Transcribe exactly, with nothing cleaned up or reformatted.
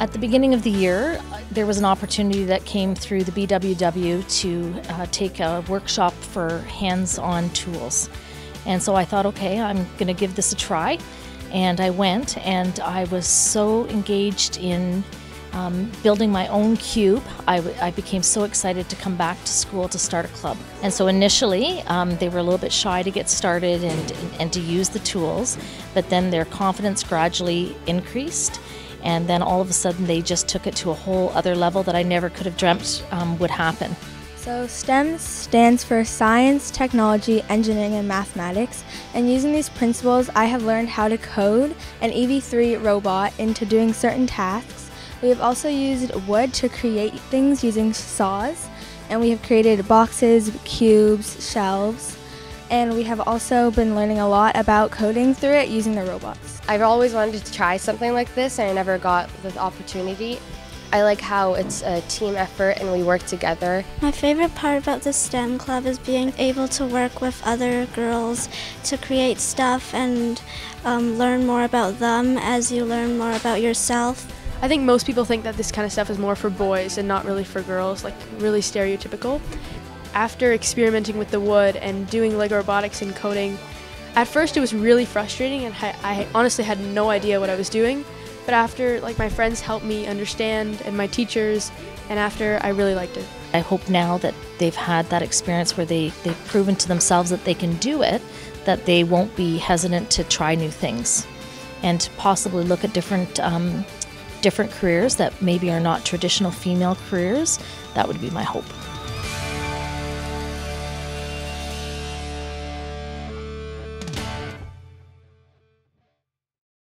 At the beginning of the year, there was an opportunity that came through the B W W to uh, take a workshop for hands-on tools. And so I thought, okay, I'm going to give this a try. And I went, and I was so engaged in um, building my own cube. I, I became so excited to come back to school to start a club. And so initially, um, they were a little bit shy to get started and, and to use the tools, but then their confidence gradually increased. And then all of a sudden they just took it to a whole other level that I never could have dreamt um, would happen. So STEM stands for Science, Technology, Engineering, and Mathematics. And using these principles, I have learned how to code an E V three robot into doing certain tasks. We have also used wood to create things using saws. And we have created boxes, cubes, shelves. And we have also been learning a lot about coding through it using the robots. I've always wanted to try something like this, and I never got the opportunity. I like how it's a team effort and we work together. My favorite part about the STEM club is being able to work with other girls to create stuff and um, learn more about them as you learn more about yourself. I think most people think that this kind of stuff is more for boys and not really for girls, like really stereotypical. After experimenting with the wood and doing Lego robotics and coding, at first it was really frustrating and I, I honestly had no idea what I was doing. But after, like, my friends helped me understand and my teachers, and after, I really liked it. I hope now that they've had that experience where they, they've proven to themselves that they can do it, that they won't be hesitant to try new things and to possibly look at different, um, different careers that maybe are not traditional female careers. That would be my hope.